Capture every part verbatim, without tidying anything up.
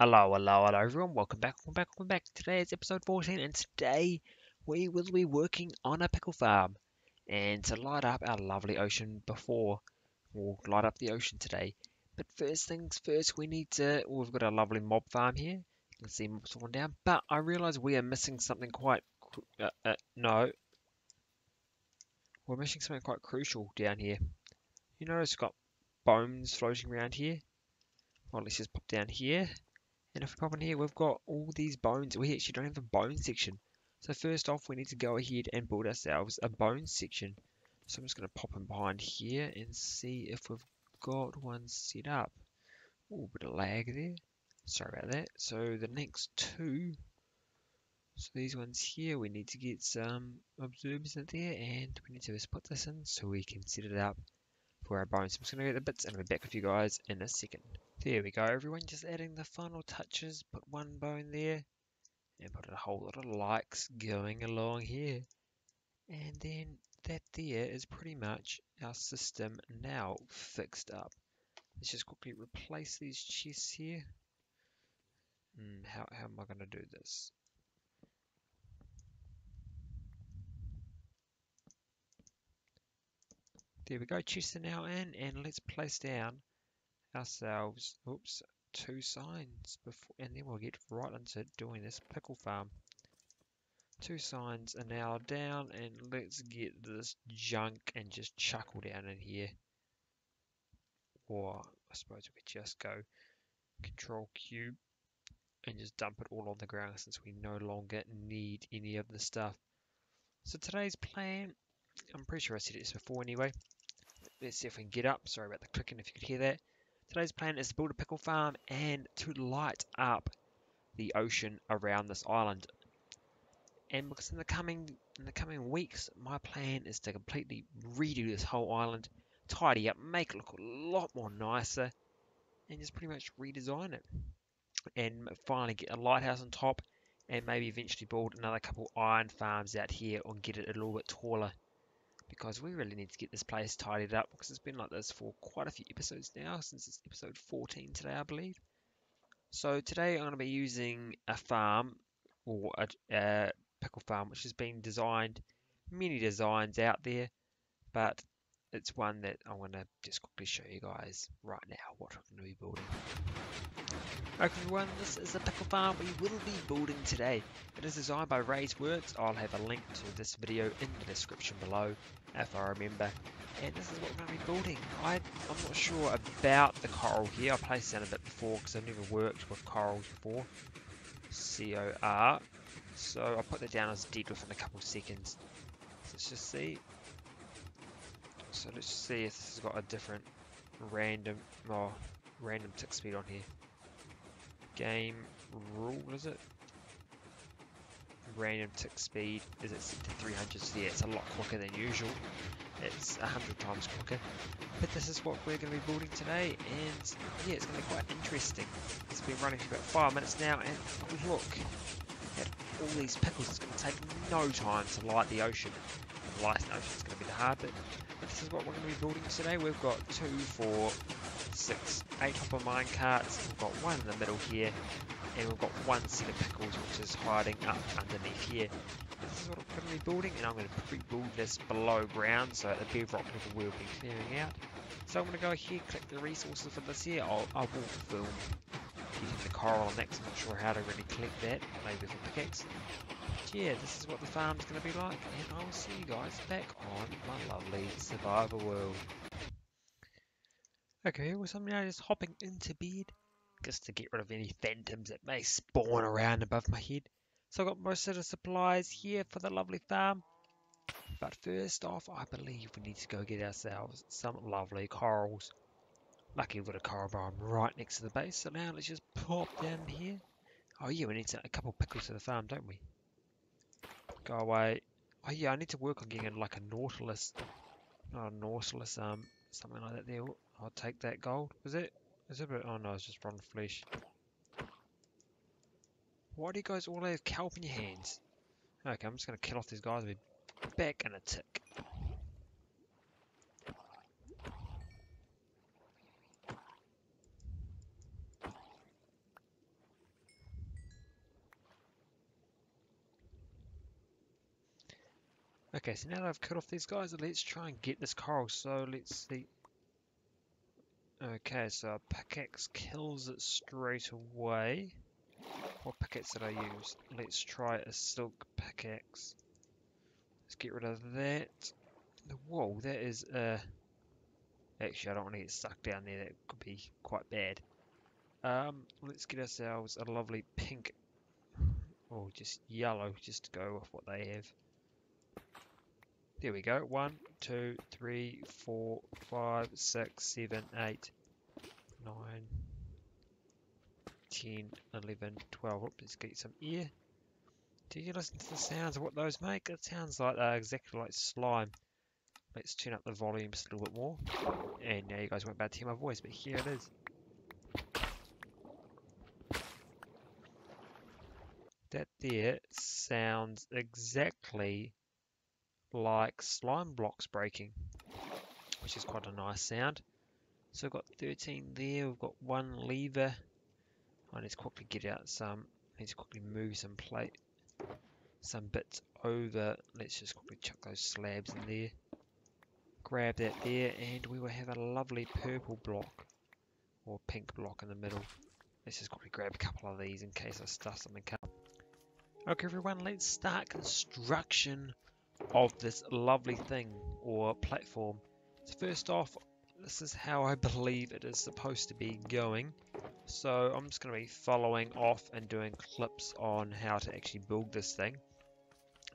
Hello, hello, hello everyone, welcome back, welcome back, welcome back. Today is episode fourteen and today we will be working on a pickle farm. And to light up our lovely ocean before, we'll light up the ocean today. But first things first, we need to, well, we've got our lovely mob farm here. You can see mobs falling down, but I realise we are missing something quite, uh, uh, no. We're missing something quite crucial down here. You notice we've got bones floating around here. Well, let's just pop down here. And if we pop in here, we've got all these bones. We actually don't have a bone section. So first off, we need to go ahead and build ourselves a bone section. So I'm just going to pop in behind here and see if we've got one set up. Ooh, a bit of lag there. Sorry about that. So the next two. So these ones here, we need to get some observers in there. And we need to just put this in so we can set it up for our bones. So I'm just going to get the bits and I'll be back with you guys in a second. There we go everyone, just adding the final touches, put one bone there, and put a whole lot of likes going along here. And then that there is pretty much our system now fixed up. Let's just quickly replace these chests here. Mm, how, how am I going to do this? There we go, chests are now in, and let's place down ourselves, oops, two signs before, and then we'll get right into doing this pickle farm. Two signs are now down, and let's get this junk and just chuckle down in here. Or I suppose we could just go control Q and just dump it all on the ground since we no longer need any of the stuff. So today's plan, I'm pretty sure I said this before anyway. Let's see if we can get up. Sorry about the clicking if you could hear that. Today's plan is to build a pickle farm and to light up the ocean around this island. And because in the coming in the coming weeks, my plan is to completely redo this whole island, tidy up, make it look a lot more nicer, and just pretty much redesign it. And finally get a lighthouse on top, and maybe eventually build another couple iron farms out here, or get it a little bit taller. Because we really need to get this place tidied up, because it's been like this for quite a few episodes now, since it's episode fourteen today, I believe. So today I'm going to be using a farm, or a, a pickle farm, which has been designed, many designs out there, but it's one that I'm going to just quickly show you guys right now what I'm going to be building. Okay everyone, this is the pickle farm we will be building today. It is designed by Ray's Works. I'll have a link to this video in the description below if I remember. And this is what we're going to be building. I, I'm not sure about the coral here. I placed down a bit before because I've never worked with corals before. C O R. So I'll put that down as dead within a couple of seconds. So let's just see. So let's see if this has got a different random, oh, random tick speed on here. Game rule, is it? Random tick speed is it set to three hundred, so yeah, it's a lot quicker than usual. It's one hundred times quicker. But this is what we're going to be building today, and yeah, it's going to be quite interesting. It's been running for about five minutes now, and look at all these pickles. It's going to take no time to light the ocean. And lighting the ocean is going to be the hard bit. But this is what we're going to be building today. We've got two, four, six, eight hopper mine carts. We've got one in the middle here, and we've got one set of pickles which is hiding up underneath here. This is what I'm going to be building, and I'm going to pre-build this below ground so the bedrock level will be clearing out. So I'm going to go here, click the resources for this here. I'll, I will film getting the coral on that, 'cause I'm not sure how to really collect that, maybe with a pickaxe. Yeah, this is what the farm's going to be like, and I'll see you guys back on my lovely survival world. Okay, well, I'm now just hopping into bed, just to get rid of any phantoms that may spawn around above my head. So I've got most of the supplies here for the lovely farm. But first off, I believe we need to go get ourselves some lovely corals. Lucky we've got a coral biome right next to the base, so now let's just pop down here. Oh yeah, we need to, a couple pickles to the farm, don't we? Go away. Oh yeah, I need to work on getting like a nautilus, not a nautilus, um, something like that there. I'll take that gold. Was it? Is it? Oh no, it's just rotten flesh. Why do you guys all have kelp in your hands? Okay, I'm just gonna kill off these guys and be back in a tick. Okay, so now that I've cut off these guys, let's try and get this coral. So let's see. Okay, so our pickaxe kills it straight away. What pickaxe did I use? Let's try a silk pickaxe. Let's get rid of that. Whoa, that is uh actually I don't want to get stuck down there, that could be quite bad. Um let's get ourselves a lovely pink or just yellow, just to go off what they have. There we go. One, two, three, four, five, six, seven, eight, nine, ten, eleven, twelve. Oops, let's get some air. Do you listen to the sounds of what those make? It sounds like uh, exactly like slime. Let's turn up the volume just a little bit more. And now you guys won't be able to hear my voice, but here it is. That there sounds exactly like slime blocks breaking, which is quite a nice sound. So we've got thirteen there, we've got one lever. I need to quickly get out some, I need to quickly move some plate, some bits over. Let's just quickly chuck those slabs in there. Grab that there, and we will have a lovely purple block, or pink block in the middle. Let's just quickly grab a couple of these in case I stuff something up. Okay everyone, let's start construction of this lovely thing or platform. So first off, this is how I believe it is supposed to be going, so I'm just going to be following off and doing clips on how to actually build this thing.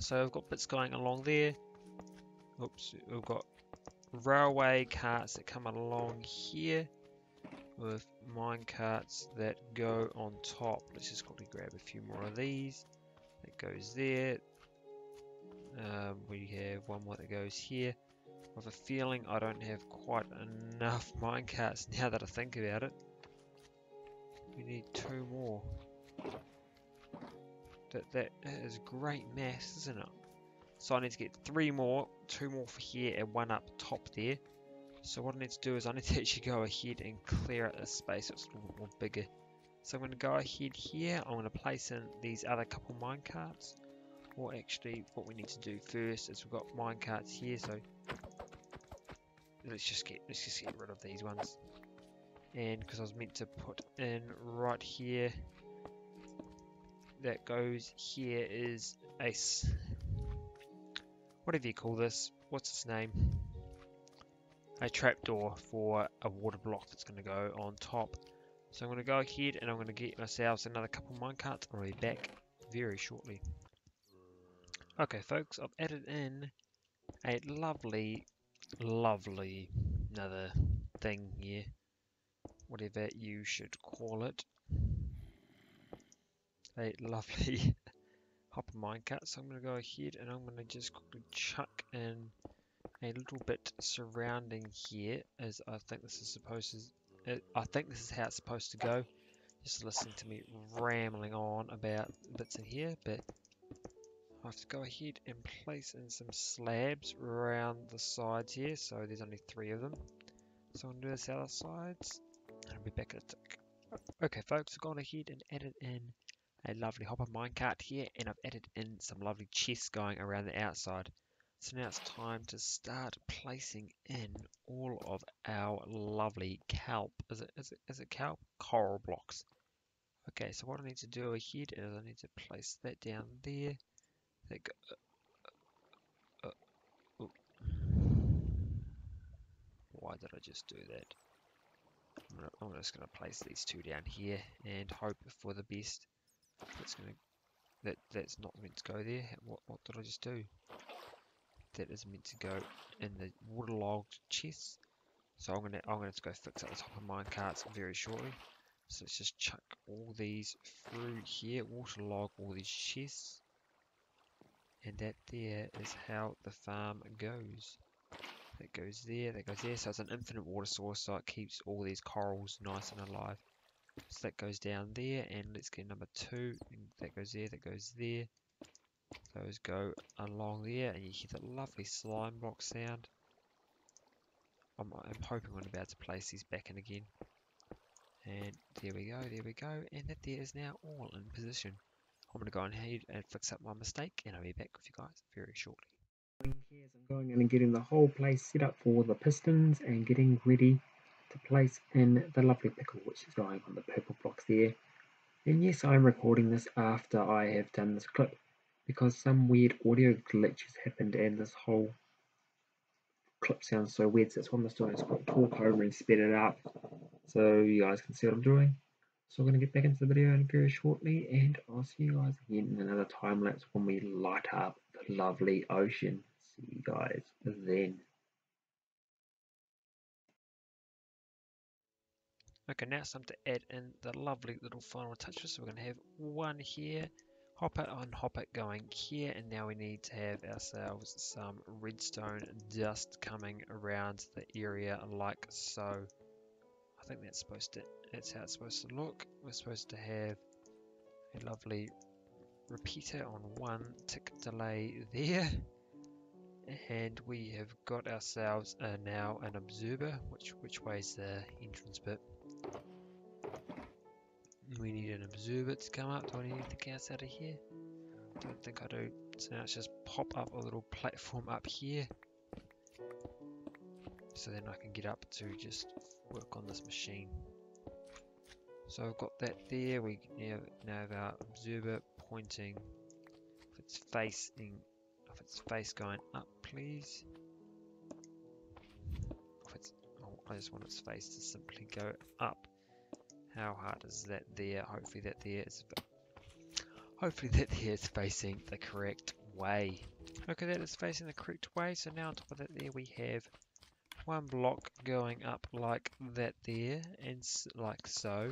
So I've got bits going along there. Oops, we've got railway carts that come along here with mine carts that go on top. Let's just quickly grab a few more of these. That goes there. Um, we have one more that goes here. I have a feeling I don't have quite enough minecarts now that I think about it. We need two more. That, that is great mass, isn't it? So I need to get three more, two more for here and one up top there. So what I need to do is I need to actually go ahead and clear out this space so it's a little bit more bigger. So I'm going to go ahead here, I'm going to place in these other couple minecarts. Or actually what we need to do first is we've got mine carts here, so let's just get let's just get rid of these ones. And because I was meant to put in right here, that goes here is a whatever you call this, what's its name, a trapdoor for a water block that's going to go on top. So I'm going to go ahead and I'm going to get myself another couple of mine carts. I'll be back very shortly. Okay folks, I've added in a lovely, lovely another thing here, whatever you should call it, a lovely hopper minecart. So I'm going to go ahead and I'm going to just quickly chuck in a little bit surrounding here, as I think this is supposed to, I think this is how it's supposed to go. Just listen to me rambling on about bits in here, but I have to go ahead and place in some slabs around the sides here, so there's only three of them. So I'm going to do this other sides, and I'll be back in a tick. Okay folks, I've gone ahead and added in a lovely hopper minecart here, and I've added in some lovely chests going around the outside. So now it's time to start placing in all of our lovely kelp, is it, is it, is it kelp? Coral blocks. Okay, so what I need to do ahead is I need to place that down there. That go, uh, uh, oh. Why did I just do that? I'm, gonna, I'm just going to place these two down here and hope for the best. That's going to that that's not meant to go there. What what did I just do? That is meant to go in the waterlogged chest. So I'm gonna I'm gonna have to go fix up the top of mine carts very shortly. So let's just chuck all these through here, waterlog all these chests. And that there is how the farm goes. That goes there, that goes there. So it's an infinite water source, so it keeps all these corals nice and alive. So that goes down there, and let's get number two. And that goes there, that goes there. Those go along there, and you hear that lovely slime block sound. I'm, I'm hoping I'm about to place these back in again. And there we go, there we go. And that there is now all in position. I'm going to go ahead and fix up my mistake, and I'll be back with you guys very shortly. Here's I'm going in and getting the whole place set up for the pistons and getting ready to place in the lovely pickle, which is going on the purple blocks there. And yes, I'm recording this after I have done this clip because some weird audio glitch has happened and this whole clip sounds so weird, so that's what I'm just doing. It's quick talk over and speed it up so you guys can see what I'm doing. So we're going to get back into the video very shortly, and I'll see you guys again in another time lapse when we light up the lovely ocean. See you guys then. Okay, now it's time to add in the lovely little final touches. So we're going to have one here, hopper on hopper going here, and now we need to have ourselves some redstone dust coming around the area like so. I think that's supposed to, that's how it's supposed to look. We're supposed to have a lovely repeater on one tick delay there. And we have got ourselves uh, now an observer. Which, which way is the entrance bit? We need an observer to come up. Do I need anything else out of here? I don't think I do. So now let's just pop up a little platform up here. So then I can get up to just work on this machine. So I've got that there. We now have our observer pointing with its face in, with its face going up, please. If it's, oh, I just want its face to simply go up. How hard is that there? Hopefully that there is. Hopefully that there is facing the correct way. Okay, that is facing the correct way. So now on top of that, there we have one block going up like that there, and like so.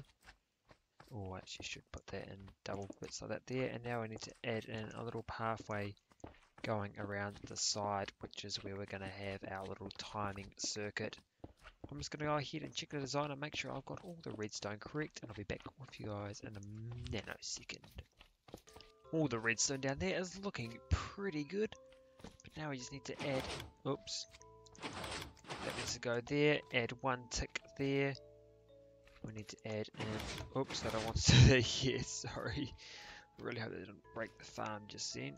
Oh, I actually should put that in double bits like that there. And now I need to add in a little pathway going around the side, which is where we're going to have our little timing circuit. I'm just going to go ahead and check the design and make sure I've got all the redstone correct, and I'll be back with you guys in a nanosecond. All the redstone down there is looking pretty good, but now we just need to add, oops, that needs to go there, add one tick there. We need to add in, oops, I don't want to do that here, sorry. I really hope that didn't break the farm just then.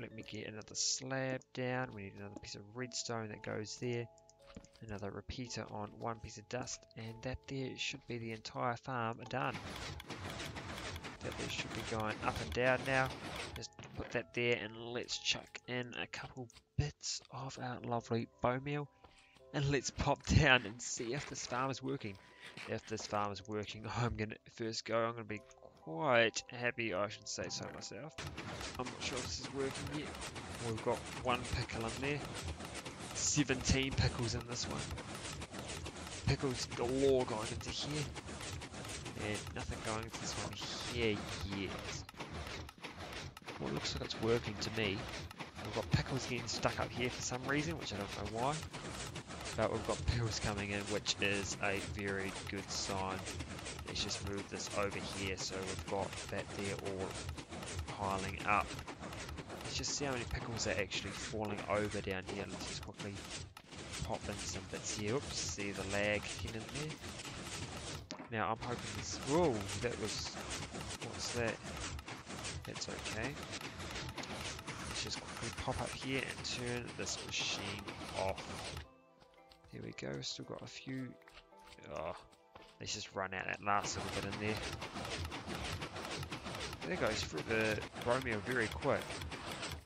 Let me get another slab down. We need another piece of redstone that goes there. Another repeater on one piece of dust, and that there should be the entire farm done. That there should be going up and down now. Just put that there, and let's chuck in a couple bits of our lovely bone meal, and let's pop down and see if this farm is working. If this farm is working, I'm gonna first go. I'm gonna be quite happy, I should say so myself. I'm not sure if this is working yet. We've got one pickle in there. seventeen pickles in this one. Pickles galore going into here. And nothing going into this one here yet. Well, it looks like it's working to me. We've got pickles getting stuck up here for some reason, which I don't know why. But we've got pickles coming in, which is a very good sign. Let's just move this over here so we've got that there all piling up. Let's just see how many pickles are actually falling over down here. Let's just quickly pop in some bits here. Oops, see the lag in there. Now I'm hoping this... Whoa, that was... What's that? That's okay. Let's just quickly pop up here and turn this machine off. There we go, still got a few... Oh, let's just run out that last little bit in there. There goes through the Romeo very quick.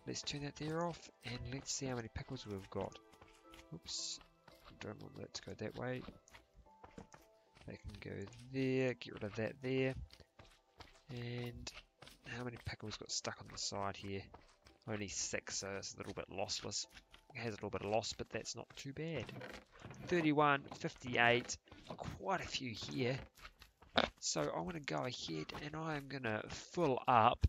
Let's turn that there off, and let's see how many pickles we've got. Oops, I don't want that to go that way. They can go there, get rid of that there. And how many pickles got stuck on the side here? Only six, so it's a little bit lossless. It has a little bit of loss, but that's not too bad. thirty-one, fifty-eight, quite a few here. So I'm going to go ahead and I'm going to fill up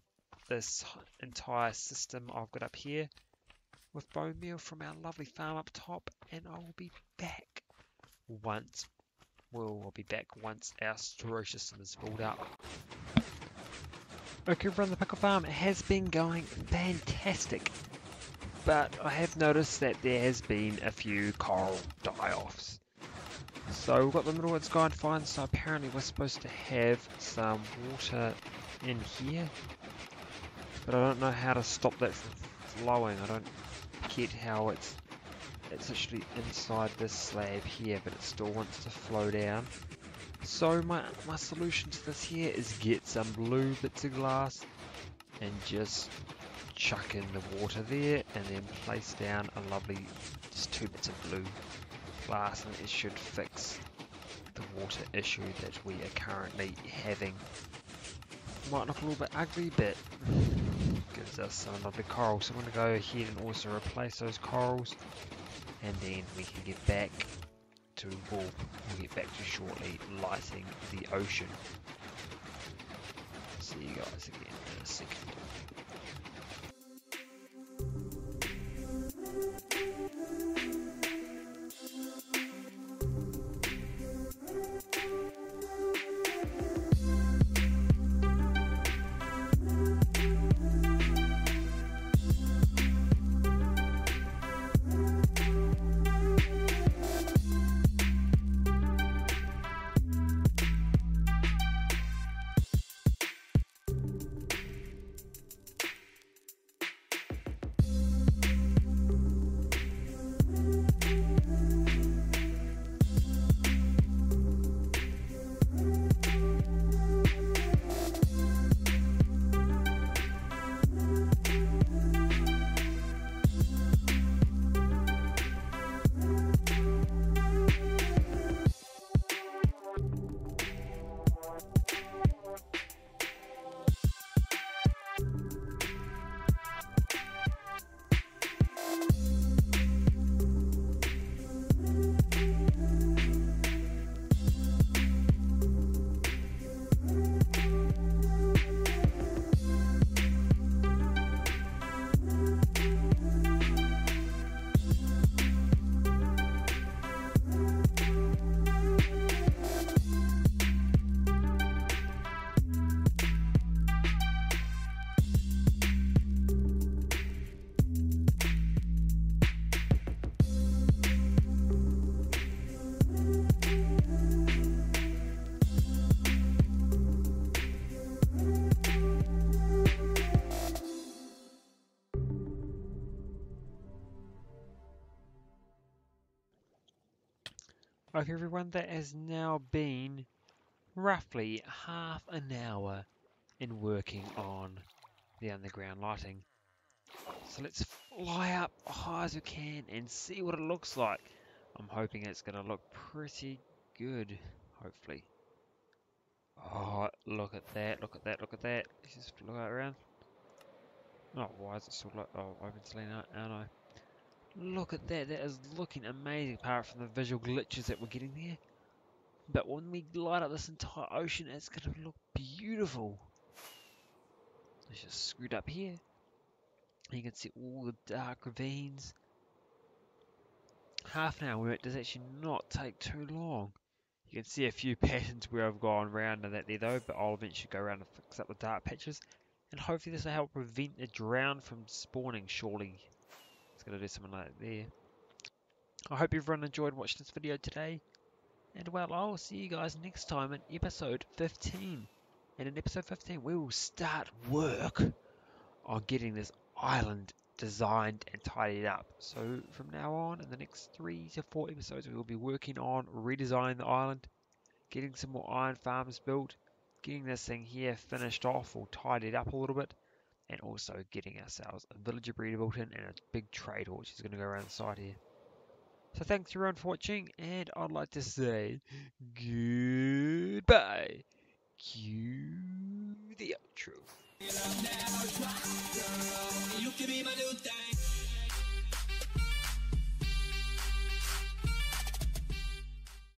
this entire system I've got up here with bone meal from our lovely farm up top, and I will be back once we'll, we'll be back once our storage system is filled up. Okay, everyone, the pickle farm has been going fantastic, but I have noticed that there has been a few coral die-offs. So we've got the middle one's gone fine, so apparently we're supposed to have some water in here, but I don't know how to stop that from flowing. I don't get how it's it's actually inside this slab here, but it still wants to flow down. So my, my solution to this here is get some blue bits of glass and just chuck in the water there, and then place down a lovely just two bits of blue glass, and it should fix the water issue that we are currently having. Might look a little bit ugly, but gives us some lovely coral. So I'm going to go ahead and also replace those corals, and then we can get back to we'll, we'll get back to shortly lighting the ocean. See you guys again in a second. Okay everyone, that has now been roughly half an hour in working on the underground lighting. So let's fly up high as we can and see what it looks like. I'm hoping it's going to look pretty good, hopefully. Oh, look at that, look at that, look at that. Let's just look around. Oh, why is it still like, oh, open slate, aren't I? Look at that, that is looking amazing, apart from the visual glitches that we're getting there. But when we light up this entire ocean, it's going to look beautiful. It's just screwed up here. You can see all the dark ravines. Half an hour, it does actually not take too long. You can see a few patterns where I've gone round and that there though, but I'll eventually go around and fix up the dark patches. And hopefully this will help prevent the drown from spawning, surely. Gonna do something like that there. I hope everyone enjoyed watching this video today, and well, I'll see you guys next time in episode fifteen, and in episode fifteen we will start work on getting this island designed and tidied up. So from now on, in the next three to four episodes, we will be working on redesigning the island, getting some more iron farms built, getting this thing here finished off or tidied up a little bit, and also getting ourselves a villager breeder built in and a big trade horse is going to go around the side here. So thanks everyone for watching, and I'd like to say goodbye. Cue the outro.